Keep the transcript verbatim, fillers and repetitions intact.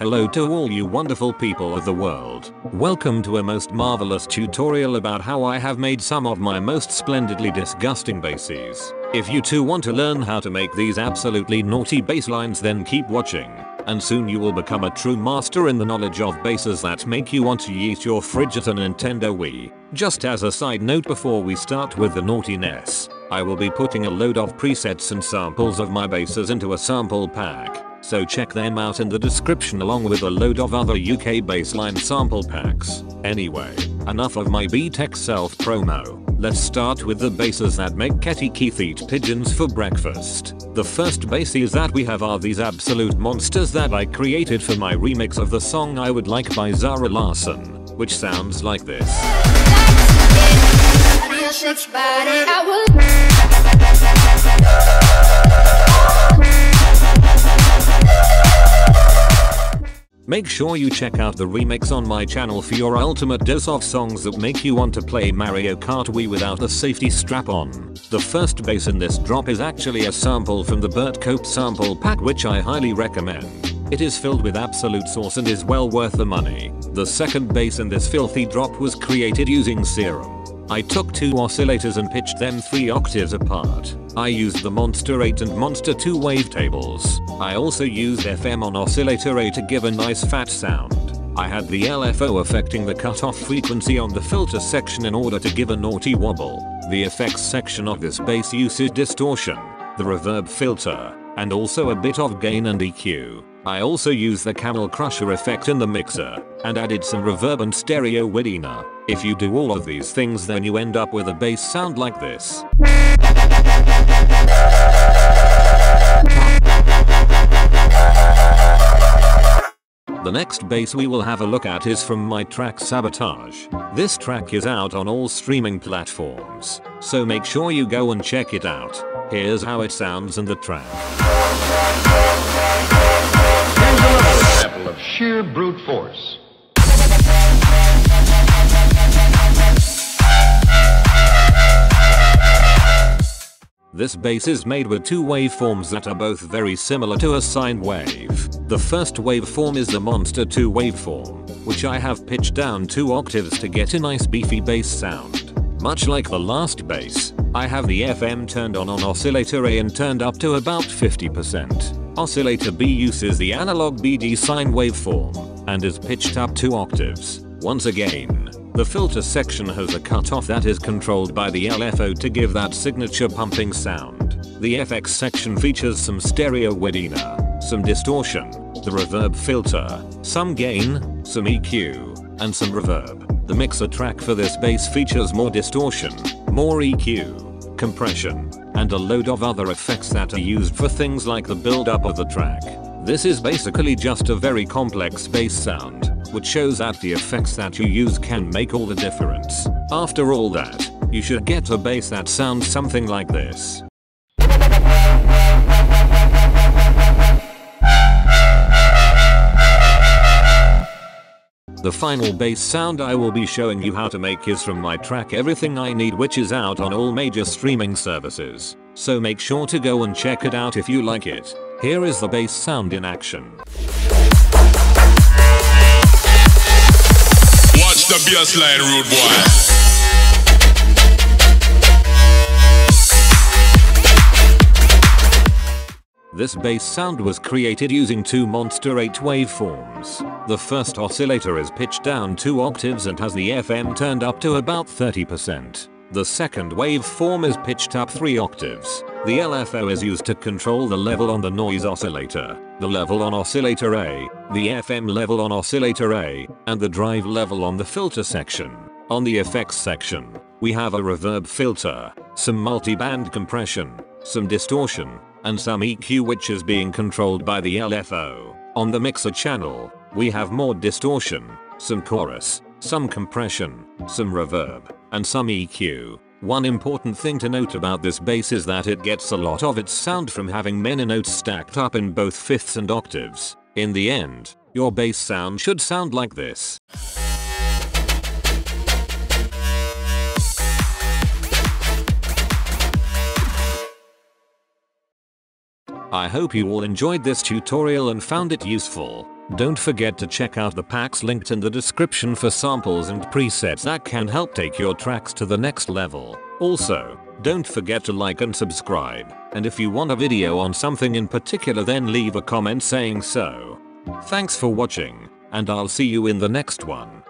Hello to all you wonderful people of the world. Welcome to a most marvelous tutorial about how I have made some of my most splendidly disgusting bases. If you too want to learn how to make these absolutely naughty baselines, then keep watching, and soon you will become a true master in the knowledge of bases that make you want to yeet your fridge at a Nintendo Wii. Just as a side note before we start with the naughtiness, I will be putting a load of presets and samples of my bases into a sample pack. So check them out in the description along with a load of other U K baseline sample packs. Anyway, enough of my B-Tech self-promo. Let's start with the bases that make Ketty Keith eat pigeons for breakfast. The first bases that we have are these absolute monsters that I created for my remix of the song I Would Like by Zara Larson, which sounds like this. Make sure you check out the remix on my channel for your ultimate dose of songs that make you want to play Mario Kart Wii without a safety strap on. The first bass in this drop is actually a sample from the Burt Cope sample pack, which I highly recommend. It is filled with absolute sauce and is well worth the money. The second bass in this filthy drop was created using Serum. I took two oscillators and pitched them three octaves apart. I used the Monster eight and Monster two wavetables. I also used F M on Oscillator eight to give a nice fat sound. I had the L F O affecting the cutoff frequency on the filter section in order to give a naughty wobble, the effects section of this bass uses distortion, the reverb filter, and also a bit of gain and E Q. I also used the Camel Crusher effect in the mixer, and added some reverb and stereo widdener. If you do all of these things, then you end up with a bass sound like this. The next bass we will have a look at is from my track Sabotage. This track is out on all streaming platforms, so make sure you go and check it out. Here's how it sounds in the track. Here's another example of sheer brute force. This bass is made with two waveforms that are both very similar to a sine wave. The first waveform is the Monster two waveform, which I have pitched down two octaves to get a nice beefy bass sound. Much like the last bass, I have the F M turned on on Oscillator A and turned up to about fifty percent. Oscillator B uses the analog B D sine waveform, and is pitched up two octaves. Once again, the filter section has a cutoff that is controlled by the L F O to give that signature pumping sound. The F X section features some stereo widdener, some distortion, the reverb filter, some gain, some E Q, and some reverb. The mixer track for this bass features more distortion, more E Q, compression, and a load of other effects that are used for things like the build-up of the track. This is basically just a very complex bass sound, which shows that the effects that you use can make all the difference. After all that, you should get a bass that sounds something like this. The final bass sound I will be showing you how to make is from my track Everything I Need, which is out on all major streaming services, so make sure to go and check it out if you like it. Here is the bass sound in action. The bassline, rude boy. This bass sound was created using two Monster eight waveforms. The first oscillator is pitched down two octaves and has the F M turned up to about thirty percent. The second waveform is pitched up three octaves. The L F O is used to control the level on the noise oscillator, the level on Oscillator A, the F M level on Oscillator A, and the drive level on the filter section. On the effects section, we have a reverb filter, some multiband compression, some distortion, and some E Q, which is being controlled by the L F O. On the mixer channel, we have more distortion, some chorus, some compression, some reverb, and some E Q. One important thing to note about this bass is that it gets a lot of its sound from having many notes stacked up in both fifths and octaves. In the end, your bass sound should sound like this. I hope you all enjoyed this tutorial and found it useful. Don't forget to check out the packs linked in the description for samples and presets that can help take your tracks to the next level. Also, don't forget to like and subscribe, and if you want a video on something in particular then leave a comment saying so. Thanks for watching, and I'll see you in the next one.